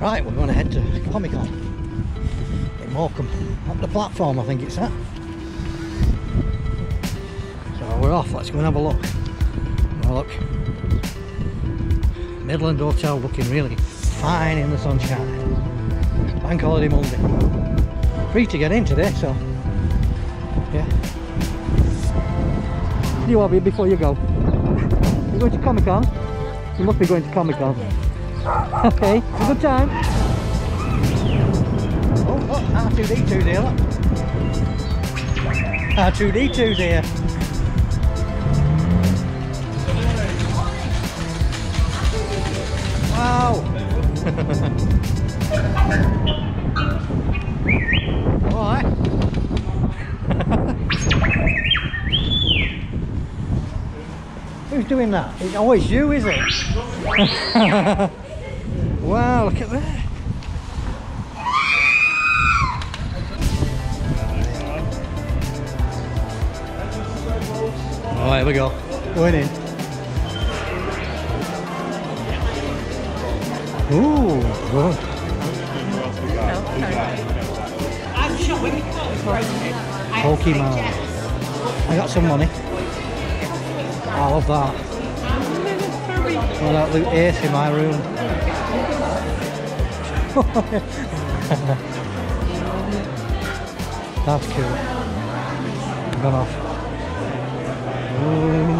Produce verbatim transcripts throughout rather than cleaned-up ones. Right, we're going to head to Comic Con in Morecambe, up the platform I think it's at. So we're off, let's go and have a look. Now look, Midland Hotel looking really fine in the sunshine. Bank holiday Monday. Free to get in today, so yeah. You hobby before you go. You're going to Comic Con? You must be going to Comic Con. Okay, have a good time. Oh, look, R two D two's here, look. R two D two's here. Wow! Alright. Who's doing that? It's always you, is it? Wow, look at that. Oh, here we go. Going in. Ooh, good. Pokemon. I got some money. I love that. Oh, that Luke Ace in my room. That's cool. I've gone off. Ooh.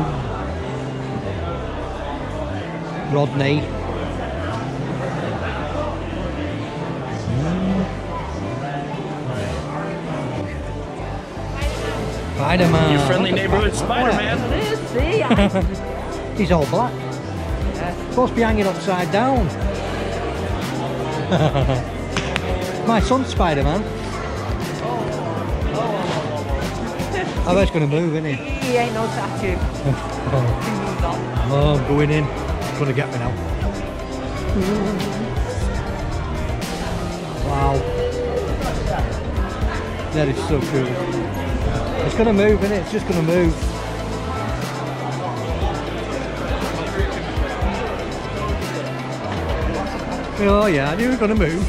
Rodney. Mm. Spider-Man. Your friendly neighborhood Spider-Man. He's all black. Yeah. Supposed to be hanging upside down. My son's Spider-Man. Oh, that's going to move, isn't he? He ain't no tattoo. Oh, I'm going in. He's going to get me now. Wow. That is so cool. It's going to move, isn't it? It's just going to move. Oh yeah, I knew we were going to move.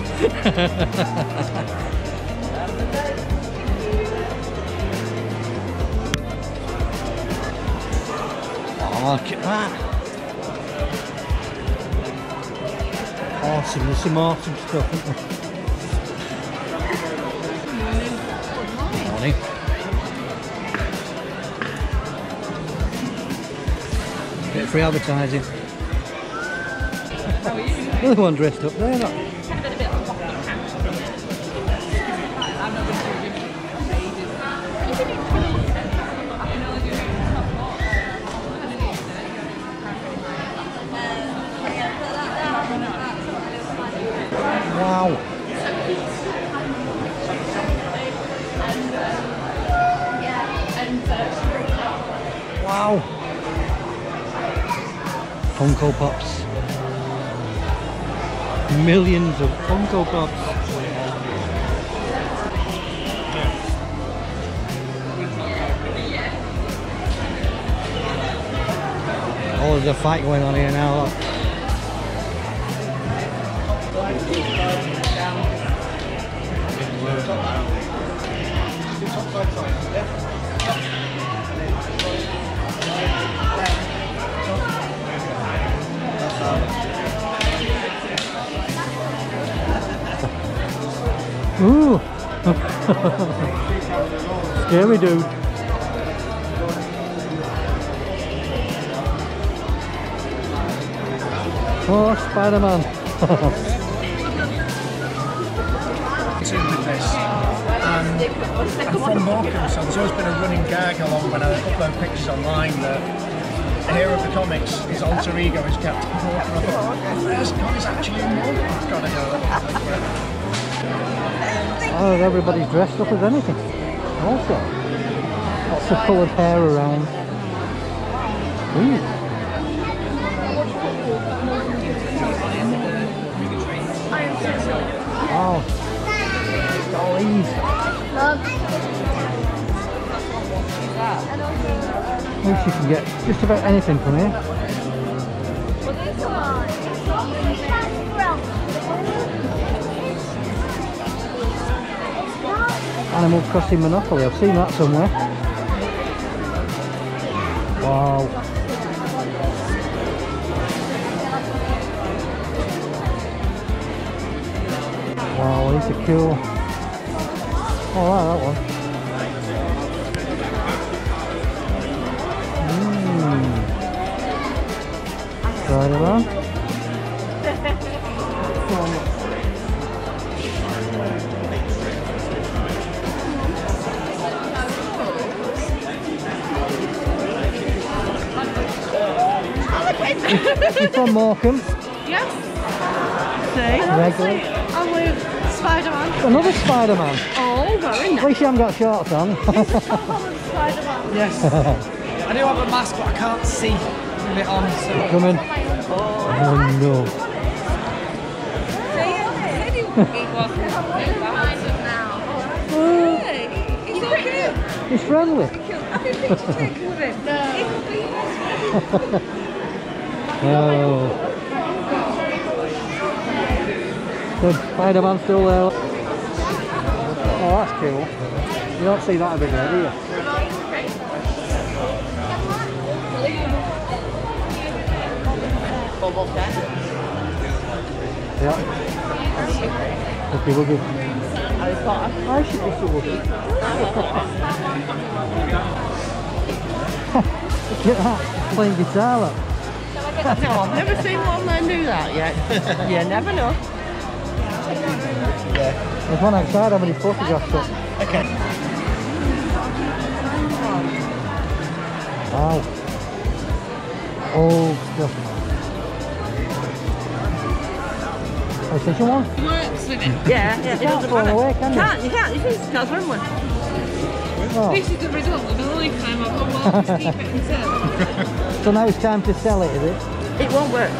Oh, look at that. Awesome, there's some awesome stuff, isn't there? Good morning. Morning. Bit of free advertising. Another one dressed up there, look. Wow. Wow. Funko Pops. Millions of Funko Pops. Oh, there's a fight going on here now, look. Ooh! Scary dude. Oh, Spider-Man. Two with this. And I'm from Morecambe, so there's always been a running gag along when I upload pictures online that the hero of the comics, his alter ego is Captain Morgan. I thought, first God is actually Morgan. I've got to go. Oh, everybody's dressed up as anything. Also, lots of coloured hair around. Ooh. Wow. Dollies. I think you can get just about anything from here. Animal Crossing Monopoly, I've seen that somewhere. Wow. Wow, these are cool. Oh, I like that one. Mm. Right along. You're from Morecambe? Yes. See? And obviously I'm with Spider-Man. Another Spider-Man? Oh, very nice. At least you haven't got shorts on. He's a Spider-Man. Yes. I do have a mask, but I can't see with it on. So. Come in. Oh no. Oh. He's friendly. Oh. The Spider-Man's still there. Oh, that's cool. You don't see that a bit there, do you? Yeah. Okay, we'll give. I should be so good. Look at that, playing guitar up. No, I've never seen one man do that yet. You never know. Yeah. There's one outside, how many photographs up? Okay. Wow. Oh, stuff. PlayStation one? Works with it. Yeah, yeah, it doesn't matter. Away, can you? Can't, you can't, you can't, can't run one. Oh. This is the result of the lifetime I've got to keep it and sell. So now it's time to sell it, is it? It won't work.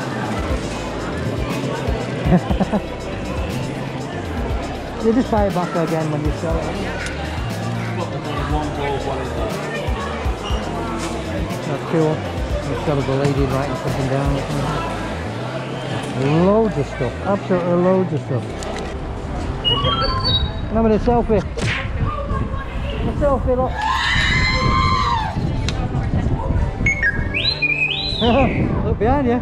You just buy it back again when you sell it. That's cool. You've got the lady writing something down. Isn't it? Loads of stuff, absolutely loads of stuff. And I'm in a selfie. A selfie, look. Look behind you.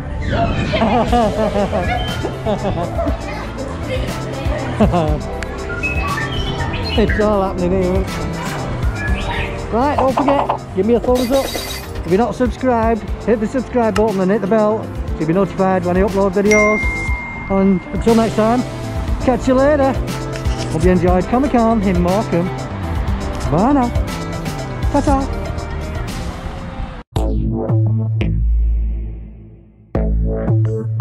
It's all happening here. Right, don't forget, give me a thumbs up. If you're not subscribed, hit the subscribe button and hit the bell. You'll be notified when I upload videos, and until next time, catch you later. Hope you enjoyed Comic Con in Morecambe. Bye now. Ta-ta.